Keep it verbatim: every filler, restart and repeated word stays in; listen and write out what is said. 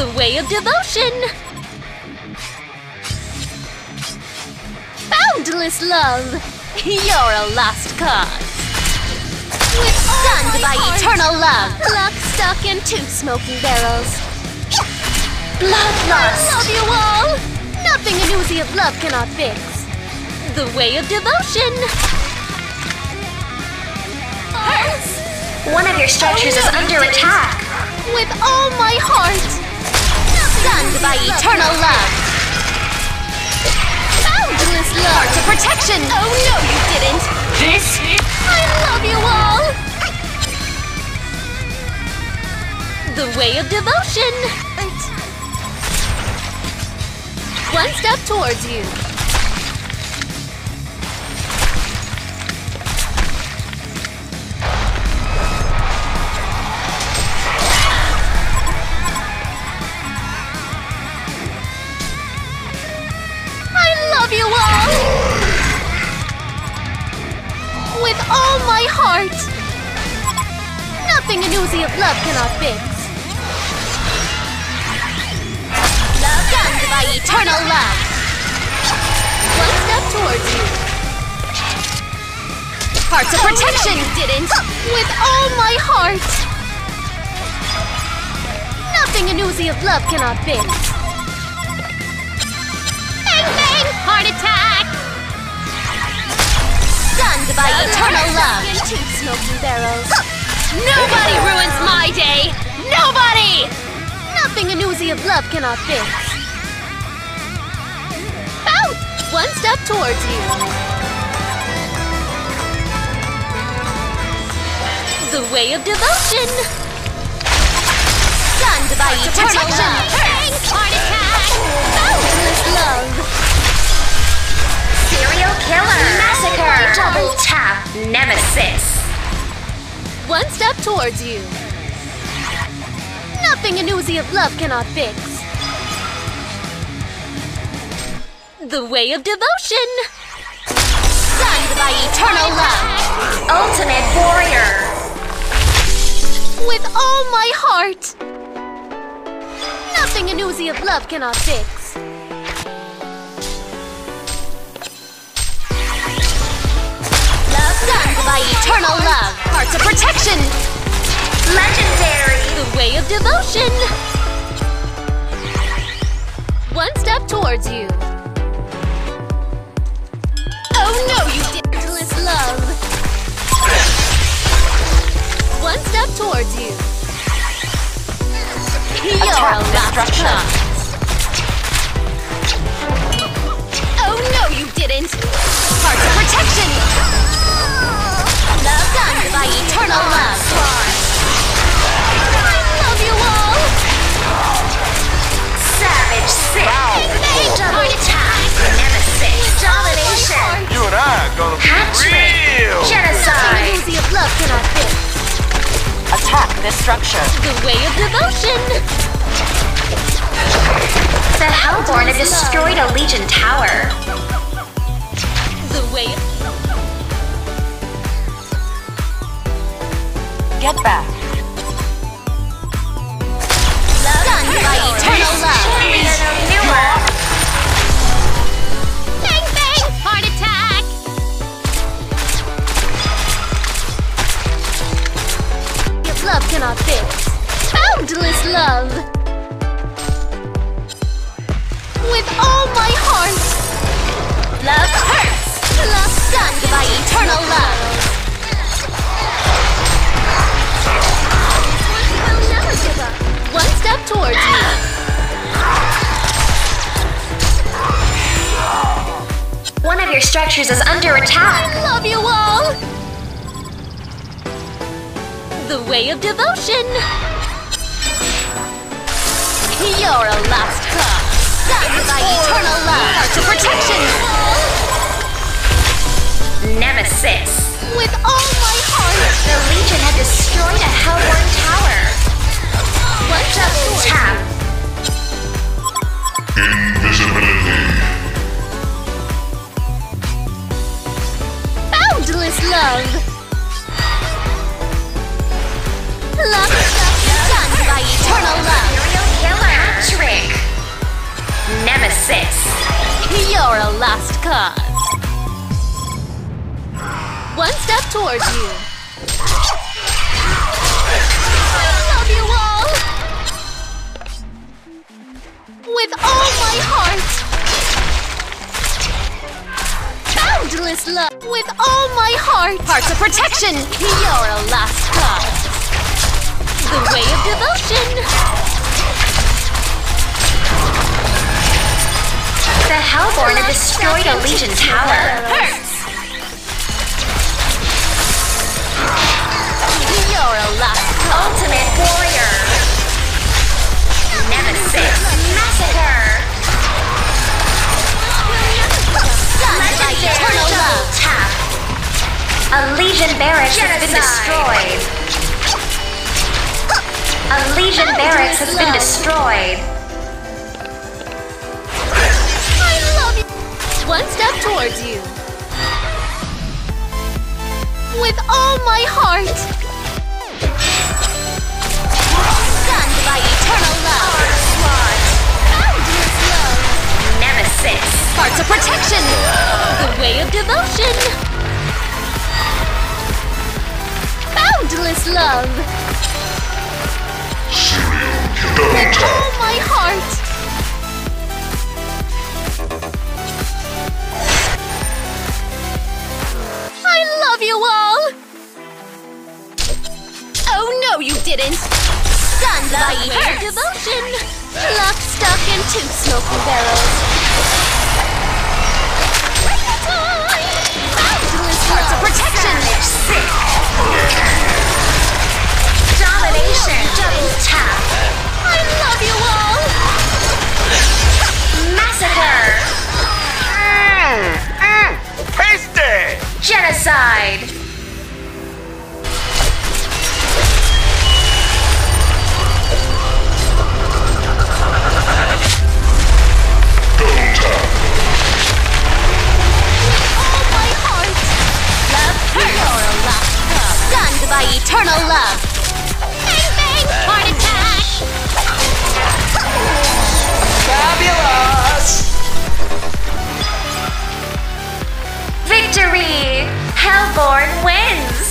the way of devotion! Boundless love! You're a lost cause! With stunned by heart. Eternal love! Lock, stuck in two smoking barrels! Blood lost! I love you all! Nothing an oozy of love cannot fix! The way of devotion! Hearts! One of your structures is under attack! With all my heart! Stunned by eternal love! Boundless love! Heart of protection! Oh no, you didn't! This? I love you all! The way of devotion! One step towards you! You all! With all my heart! Nothing an oozy of love cannot fix! Love gunned by eternal love! One step towards you! Hearts of protection! Oh, no, you didn't! With all my heart! Nothing an oozy of love cannot fix! Heart attack! Stunned by no, eternal love! Two smoking barrels. Nobody ruins my day! Nobody! Nothing an oozy of love cannot fix! Out! One step towards you! The way of devotion! Stunned by Heart eternal love! Heart attack! Boundless love! Serial killer! Massacre! Double tap! Nemesis! One step towards you! Nothing an oozy of love cannot fix! The way of devotion! Stunned by eternal love! Ultimate warrior! With all my heart! Nothing an oozy of love cannot fix! By eternal love, hearts of protection, legendary, the way of devotion. One step towards you. Oh no, you didn't. Endless love. One step towards you. You're a last shot. Oh no, you didn't. Hearts of protection. Love gunned by eternal love! I love you all! Savage sick! Wow. Double attack! Nemesis! Domination! You and I are gonna be real! Genocide! The of love cannot fit! Attack this structure! The way of devotion! The Hellborn have destroyed a Legion tower! The way of... Get back! Love gunned by eternal love! Bang bang! Heart attack! If love cannot fix, boundless love! With all my heart! Love hurts! Love gunned by eternal love! One step towards me. One of your structures is under attack. I love you all. The way of devotion. You're a lost cause. Stunned by eternal love. Heart of protection. Nemesis. With all my heart. The Legion had destroyed a Hellborn tower. One double tap. Invisibility. Boundless love. Love stunned by eternal love. Serial killer. nemesis! You're a lost cause! One step towards you! I love you all! With all my heart! Boundless love! With all my heart! Hearts of protection! You're a lost cause! The way of devotion! The Hellborn have destroyed a Legion tower. Hurts! You're a luck. Ultimate warrior. Nemesis. Massacre. Legendary eternal love. Tap. A Legion barracks has been destroyed. A Legion barracks has been destroyed. One step towards you. With all my heart. Stunned by eternal love. Onslaught. Boundless love. Nemesis. Hearts of protection. The way of devotion. Boundless love. Serial killer. With all my heart. You all! Oh no, you didn't! Stunned by your devotion! Locked, stuck, and two smoking barrels! Boundless hearts of protection! Domination! Double tap! I love you all! Massacre! Pasty! Genocide! Delta! All my heart! Love hurts! You're a lost cause! Stunned by eternal love! Bang bang! Heart attack! Fabulous! Victory! Hellborn wins!